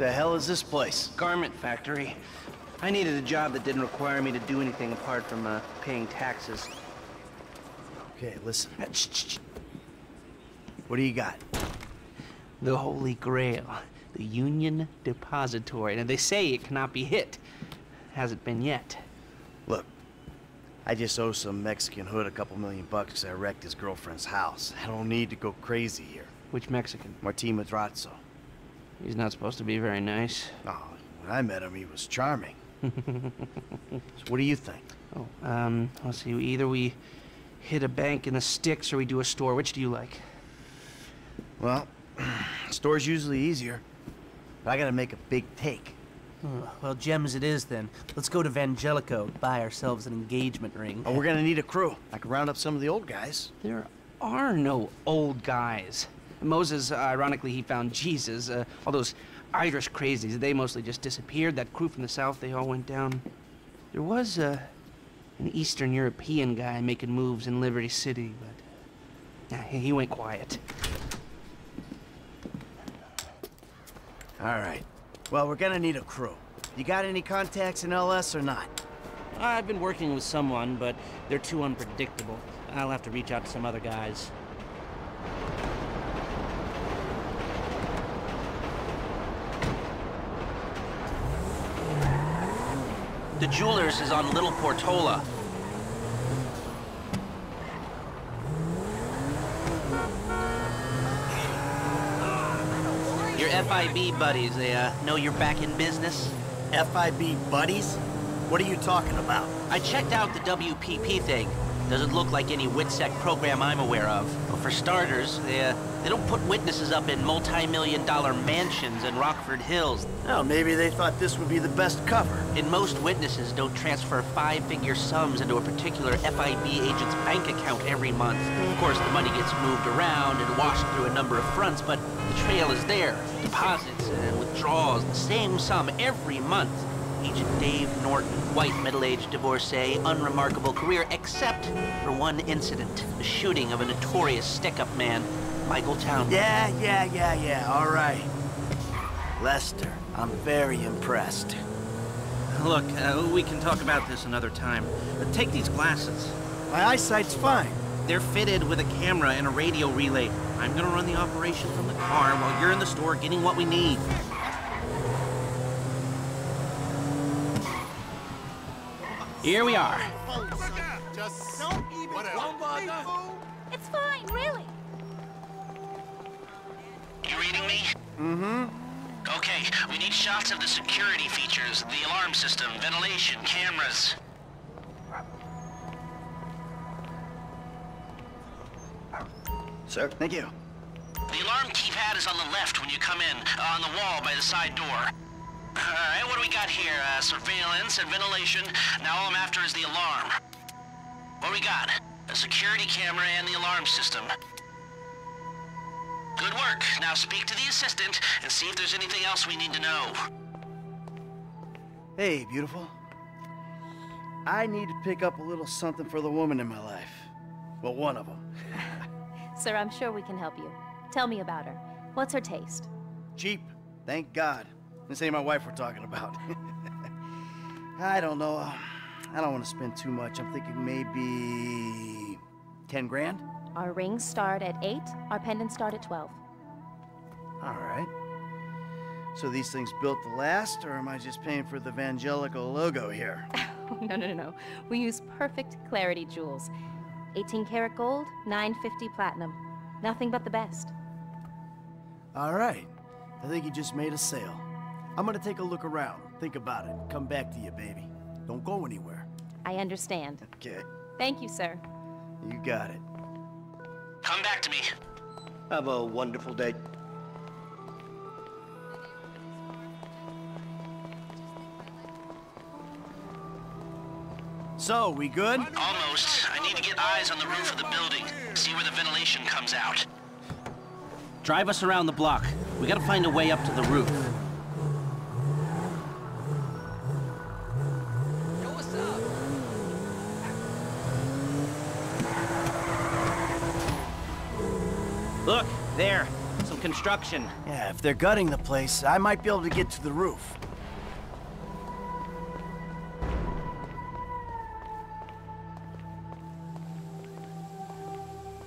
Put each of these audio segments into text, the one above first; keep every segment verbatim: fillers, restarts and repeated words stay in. the hell is this place? Garment factory. I needed a job that didn't require me to do anything apart from uh, paying taxes. Okay, listen. What do you got? The Holy Grail. The Union Depository. Now, they say it cannot be hit. Hasn't been yet. Look, I just owe some Mexican hood a couple million bucks because I wrecked his girlfriend's house. I don't need to go crazy here. Which Mexican? Martín Madrazo. He's not supposed to be very nice. Oh, when I met him, he was charming. So what do you think? Oh, um, let's see. Either we hit a bank in the sticks or we do a store. Which do you like? Well, store's usually easier. But I gotta make a big take. Oh, well, gems it is then. Let's go to Vangelico, buy ourselves an engagement ring. Oh, we're gonna need a crew. I could round up some of the old guys. There are no old guys. Moses, uh, ironically, he found Jesus. Uh, all those Irish crazies, they mostly just disappeared. That crew from the south, they all went down. There was uh, an Eastern European guy making moves in Liberty City, but uh, he went quiet. All right. Well, we're gonna need a crew. You got any contacts in L S or not? I've been working with someone, but they're too unpredictable. I'll have to reach out to some other guys. The Jewelers is on Little Portola. Your F I B buddies, they uh, know you're back in business? F I B buddies? What are you talking about? I checked out the W P P thing. Doesn't look like any WITSEC program I'm aware of. But for starters, they, uh, they don't put witnesses up in multi-million dollar mansions in Rockford Hills. Oh, maybe they thought this would be the best cover. And most witnesses don't transfer five-figure sums into a particular F I B agent's bank account every month. Of course, the money gets moved around and washed through a number of fronts, but the trail is there. Deposits and withdrawals, the same sum every month. Agent Dave Norton, white middle-aged divorcee, unremarkable career, except for one incident, the shooting of a notorious stick-up man, Michael Town. Yeah, yeah, yeah, yeah, all right. Lester, I'm very impressed. Look, uh, we can talk about this another time. Uh, take these glasses. My eyesight's fine. They're fitted with a camera and a radio relay. I'm gonna run the operation from the car while you're in the store getting what we need. Here we are. Just don't even don't bother. It's fine, really. You reading me? Mm-hmm. Okay, we need shots of the security features, the alarm system, ventilation, cameras. Sir, thank you. The alarm keypad is on the left when you come in, uh, on the wall by the side door. All right, what do we got here? Uh, surveillance and ventilation. Now all I'm after is the alarm. What do we got? A security camera and the alarm system. Good work. Now speak to the assistant and see if there's anything else we need to know. Hey, beautiful. I need to pick up a little something for the woman in my life. Well, one of them. Sir, I'm sure we can help you. Tell me about her. What's her taste? Cheap. Thank God. This ain't my wife we're talking about. I don't know. I don't want to spend too much. I'm thinking maybe ten grand? Our rings start at eight. Our pendants start at twelve. All right. So these things built to last, or am I just paying for the Vangelico logo here? No, no, no, no. We use perfect clarity jewels. eighteen karat gold, nine fifty platinum. Nothing but the best. All right. I think you just made a sale. I'm gonna take a look around, think about it, come back to you, baby. Don't go anywhere. I understand. Okay. Thank you, sir. You got it. Come back to me. Have a wonderful day. So, we good? Almost. I need to get eyes on the roof of the building, see where the ventilation comes out. Drive us around the block. We gotta find a way up to the roof. Look, there. Some construction. Yeah, if they're gutting the place, I might be able to get to the roof.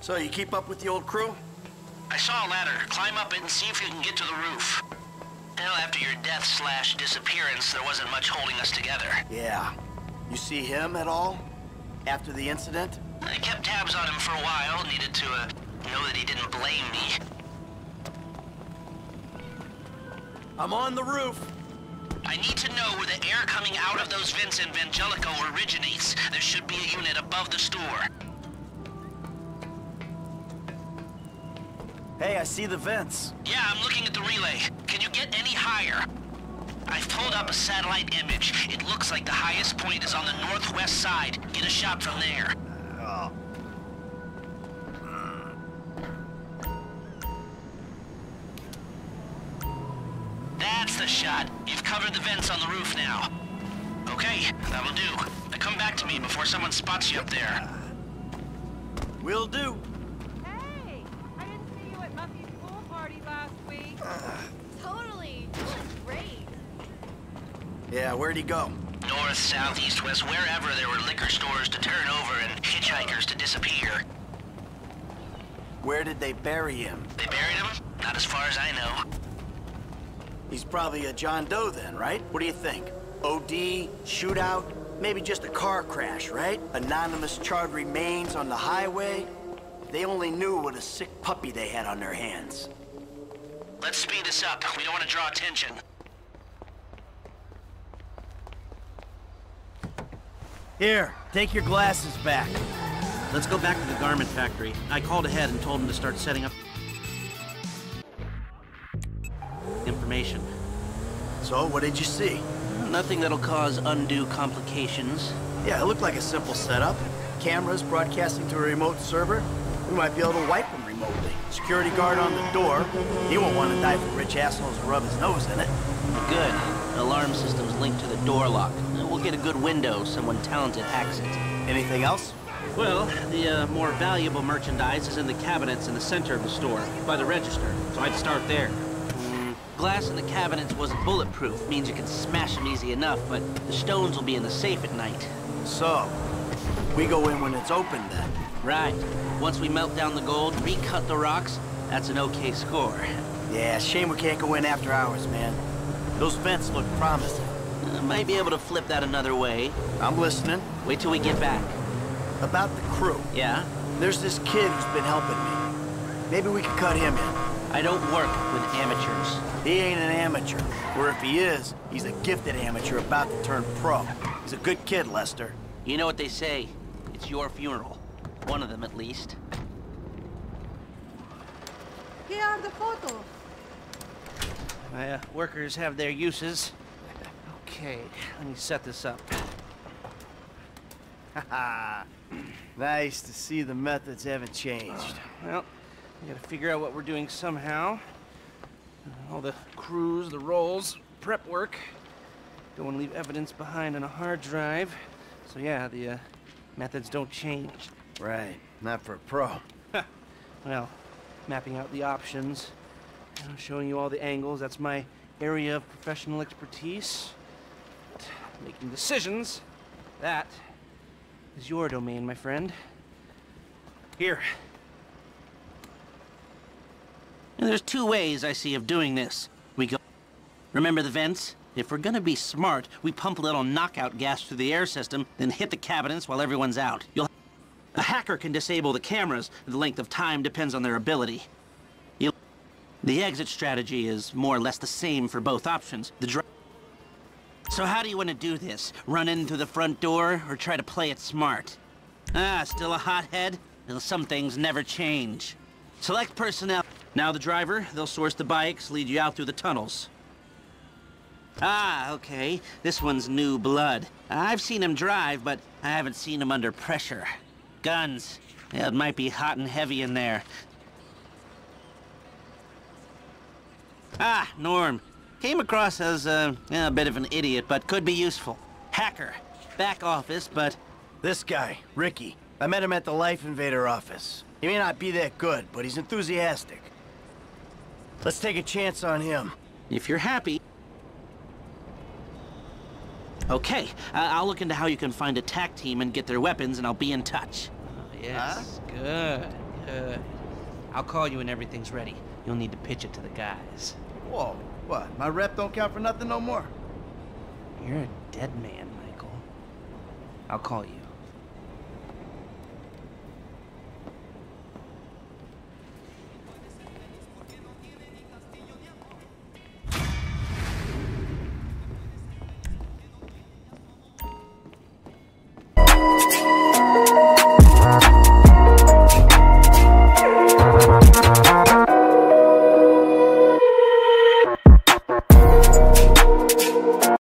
So, you keep up with the old crew? I saw a ladder. Climb up it and see if you can get to the roof. You know, after your death slash disappearance, there wasn't much holding us together. Yeah. You see him at all? After the incident? I kept tabs on him for a while. Needed to uh, know that he didn't blame me. I'm on the roof! I need to know where the air coming out of those vents in Vangelico originates. There should be a unit above the store. Hey, I see the vents. Yeah, I'm looking at the relay. Can you get any higher? I've pulled up a satellite image. It looks like the highest point is on the northwest side. Get a shot from there. Uh, mm. That's the shot. You've covered the vents on the roof now. Okay, that'll do. Now come back to me before someone spots you up there. Will do. Totally. That was great. Yeah, where'd he go? North, south, east, west, wherever there were liquor stores to turn over and hitchhikers to disappear. Where did they bury him? They buried him? Not as far as I know. He's probably a John Doe then, right? What do you think? O D, shootout, maybe just a car crash, right? Anonymous charred remains on the highway. They only knew what a sick puppy they had on their hands. Let's speed this up. We don't want to draw attention. Here, take your glasses back. Let's go back to the garment factory. I called ahead and told him to start setting up information. So, what did you see? Nothing that'll cause undue complications. Yeah, it looked like a simple setup. Cameras broadcasting to a remote server. We might be able to wipe them. Security guard on the door. He won't want to die for rich assholes to rub his nose in it. Good. An alarm system's linked to the door lock. We'll get a good window. Someone talented hacks it. Anything else? Well, the uh, more valuable merchandise is in the cabinets in the center of the store, by the register. So I'd start there. Mm, glass in the cabinets wasn't bulletproof. Means you can smash them easy enough, but the stones will be in the safe at night. So, we go in when it's open then. Right. Once we melt down the gold, recut the rocks, that's an okay score. Yeah, shame we can't go in after hours, man. Those vents look promising. Uh, might be able to flip that another way. I'm listening. Wait till we get back. About the crew. Yeah? There's this kid who's been helping me. Maybe we could cut him in. I don't work with amateurs. He ain't an amateur. Or if he is, he's a gifted amateur about to turn pro. He's a good kid, Lester. You know what they say. It's your funeral. One of them, at least. Here are the photos. My uh, workers have their uses. Okay, let me set this up. Haha. Nice to see the methods haven't changed. Well, we gotta figure out what we're doing somehow. All the crews, the rolls, prep work. Don't want to leave evidence behind on a hard drive. So yeah, the uh, methods don't change. Right, not for a pro. Well, mapping out the options, you know, showing you all the angles, that's my area of professional expertise. But making decisions, that is your domain, my friend. Here. And there's two ways I see of doing this. We go... Remember the vents? If we're gonna be smart, we pump a little knockout gas through the air system, then hit the cabinets while everyone's out. You'll... A hacker can disable the cameras. The length of time depends on their ability. The exit strategy is more or less the same for both options. The dr So how do you want to do this? Run in through the front door or try to play it smart? Ah, still a hothead? Well, some things never change. Select personnel. Now the driver, they'll source the bikes, lead you out through the tunnels. Ah, okay. This one's new blood. I've seen him drive, but I haven't seen him under pressure. Guns. Yeah, it might be hot and heavy in there. Ah, Norm. Came across as uh, a bit of an idiot, but could be useful. Hacker. Back office, but... This guy, Ricky. I met him at the Life Invader office. He may not be that good, but he's enthusiastic. Let's take a chance on him. If you're happy. Okay, uh, I'll look into how you can find a tack team and get their weapons, and I'll be in touch. Oh, yes, huh? Good, good. I'll call you when everything's ready. You'll need to pitch it to the guys. Whoa, what? My rep don't count for nothing no more? You're a dead man, Michael. I'll call you.